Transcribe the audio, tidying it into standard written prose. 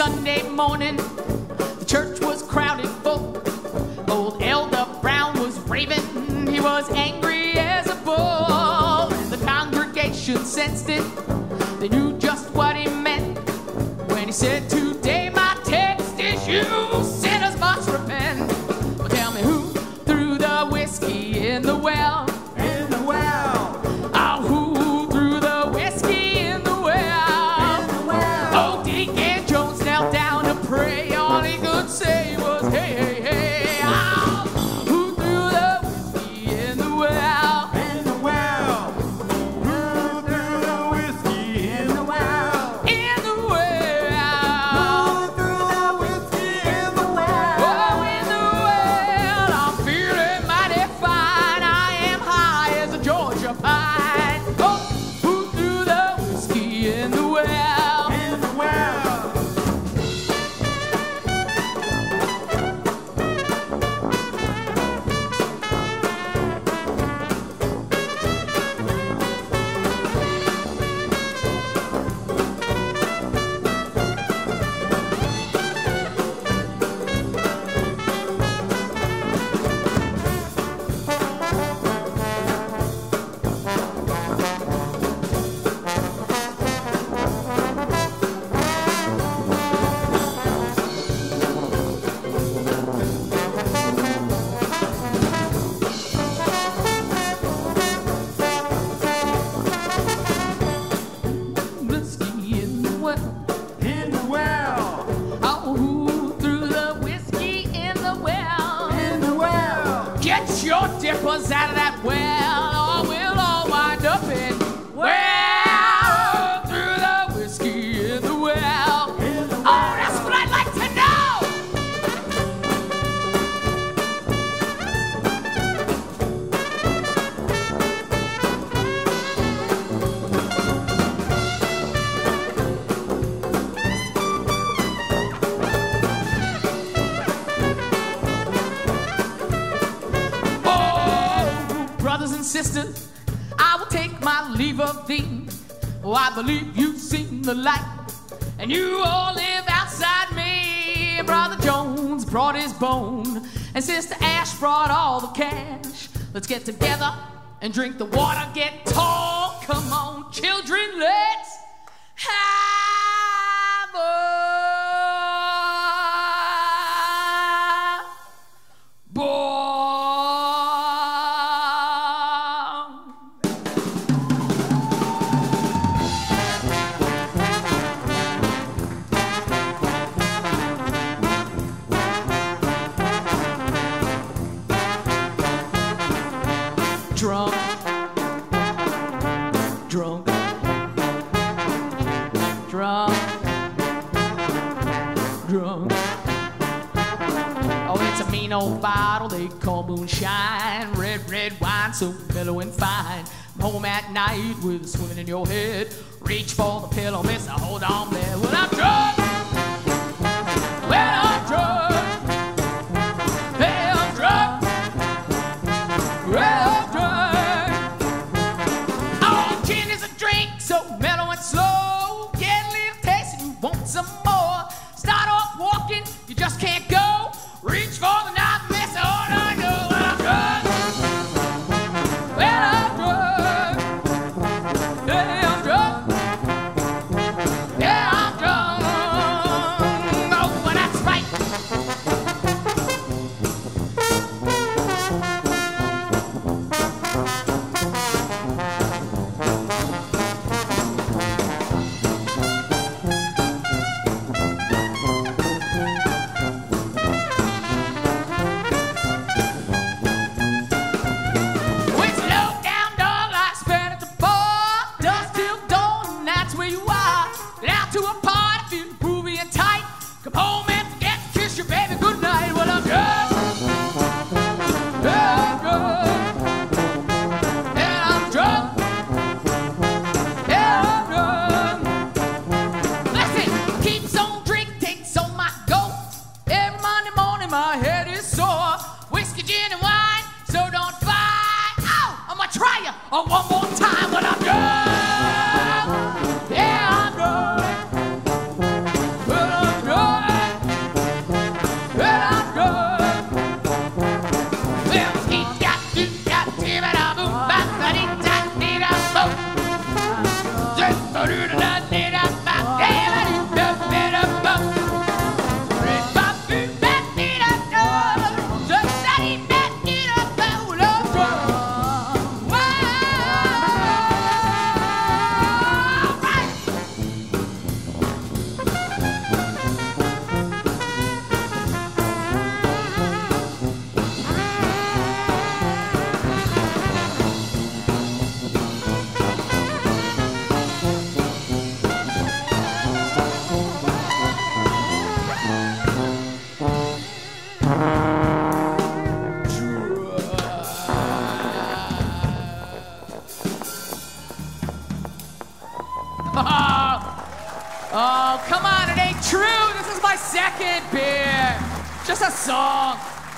Sunday morning, the church was crowded full. Old Elder Brown was raving, he was angry as a bull. And the congregation sensed it, they knew just what he meant when he said, "Today my text is you, sinners must repent." Well, tell me who threw the whiskey in the well? Get your dippers out of that well, or we'll all wind up in well. Threw the whiskey in the well. Oh, that's what I'd like to sisters, I will take my leave of thee. Oh, I believe you've seen the light, and you all live outside me. Brother Jones brought his bone, and Sister Ash brought all the cash. Let's get together and drink the water, get tall. Come on, children, let's have a ball. Drunk, drunk, drunk, drunk. Oh, it's a mean old bottle they call moonshine. Red, red wine so mellow and fine. I'm home at night with a swimming in your head. Reach for the pillow, miss, I hold on there. Well, I'm drunk. Well, I'm drunk. Yeah, I'm drunk. Oh, come on, it ain't true. This is my second beer. Just a song.